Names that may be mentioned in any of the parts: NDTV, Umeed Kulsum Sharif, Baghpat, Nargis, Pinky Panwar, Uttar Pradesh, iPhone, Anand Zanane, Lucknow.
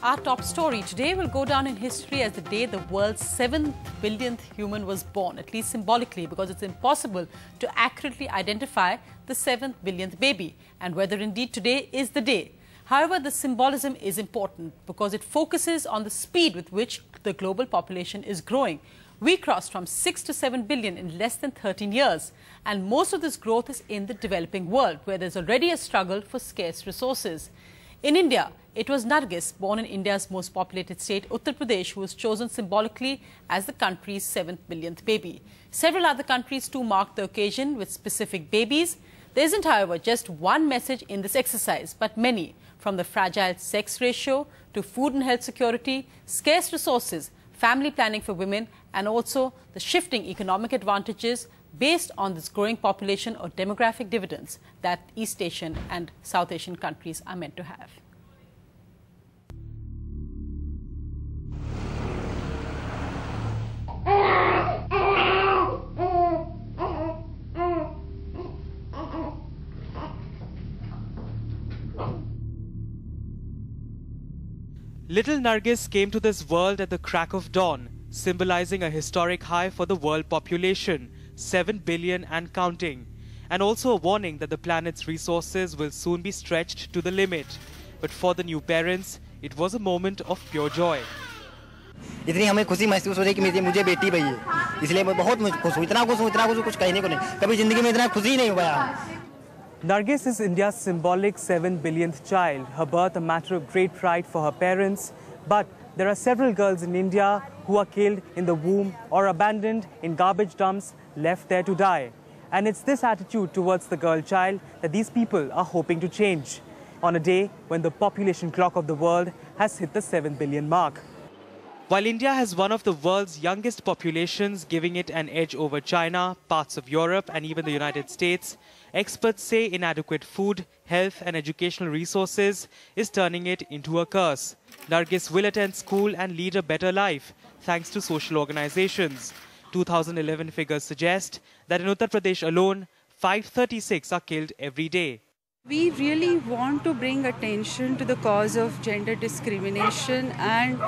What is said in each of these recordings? Our top story today will go down in history as the day the world's 7 billionth human was born, at least symbolically, because it's impossible to accurately identify the 7th billionth baby and whether indeed today is the day. However, the symbolism is important because it focuses on the speed with which the global population is growing. We crossed from 6 to 7 billion in less than 13 years, and most of this growth is in the developing world, where there's already a struggle for scarce resources. In India, it was Nargis, born in India's most populated state, Uttar Pradesh, who was chosen symbolically as the country's 7th billionth baby. Several other countries too marked the occasion with specific babies. There isn't, however, just one message in this exercise, but many, from the fragile sex ratio to food and health security, scarce resources, family planning for women, and also the shifting economic advantages based on this growing population or demographic dividends that East Asian and South Asian countries are meant to have. Little Nargis came to this world at the crack of dawn, symbolizing a historic high for the world population, 7 billion and counting, and also a warning that the planet's resources will soon be stretched to the limit. But for the new parents, it was a moment of pure joy. इतनी हमें खुशी महसूस हो रही कि मेरी मुझे बेटी भई है, इसलिए मैं बहुत खुश हूं, इतना खुश हूं, कुछ कहने को नहीं, कभी जिंदगी में इतना खुशी नहीं हुआ. Nargis is India's symbolic 7 billionth child, her birth a matter of great pride for her parents. But there are several girls in India who are killed in the womb or abandoned in garbage dumps, left there to die. And it's this attitude towards the girl child that these people are hoping to change, on a day when the population clock of the world has hit the 7 billion mark. While India has one of the world's youngest populations, giving it an edge over China, parts of Europe and even the United States, experts say inadequate food, health and educational resources is turning it into a curse. Nargis will attend school and lead a better life, thanks to social organizations. 2011 figures suggest that in Uttar Pradesh alone, 536 are killed every day. We really want to bring attention to the cause of gender discrimination and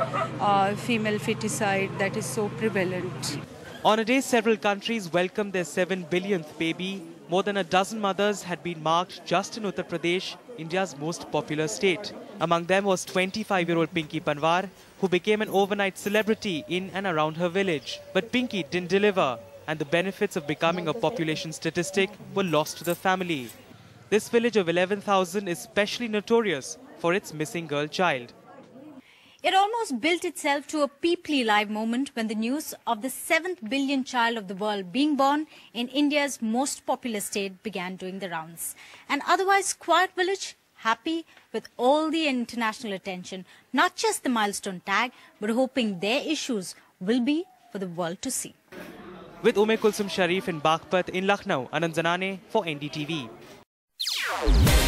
female feticide that is so prevalent. On a day several countries welcomed their 7 billionth baby, more than a dozen mothers had been marked just in Uttar Pradesh, India's most popular state. Among them was 25-year-old Pinky Panwar, who became an overnight celebrity in and around her village. But Pinky didn't deliver, and the benefits of becoming a population statistic were lost to the family. This village of 11,000 is specially notorious for its missing girl child. It almost built itself to a peoply live moment when the news of the 7th billion child of the world being born in India's most populous state began doing the rounds. An otherwise quiet village, happy with all the international attention, not just the milestone tag, but hoping their issues will be for the world to see. With Umeed Kulsum Sharif in Baghpat in Lucknow, Anand Zanane for NDTV.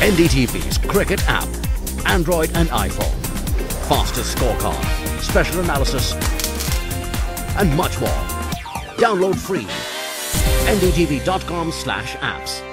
NDTV's Cricket app, Android and iPhone, fastest scorecard, special analysis and much more. Download free, ndtv.com/apps.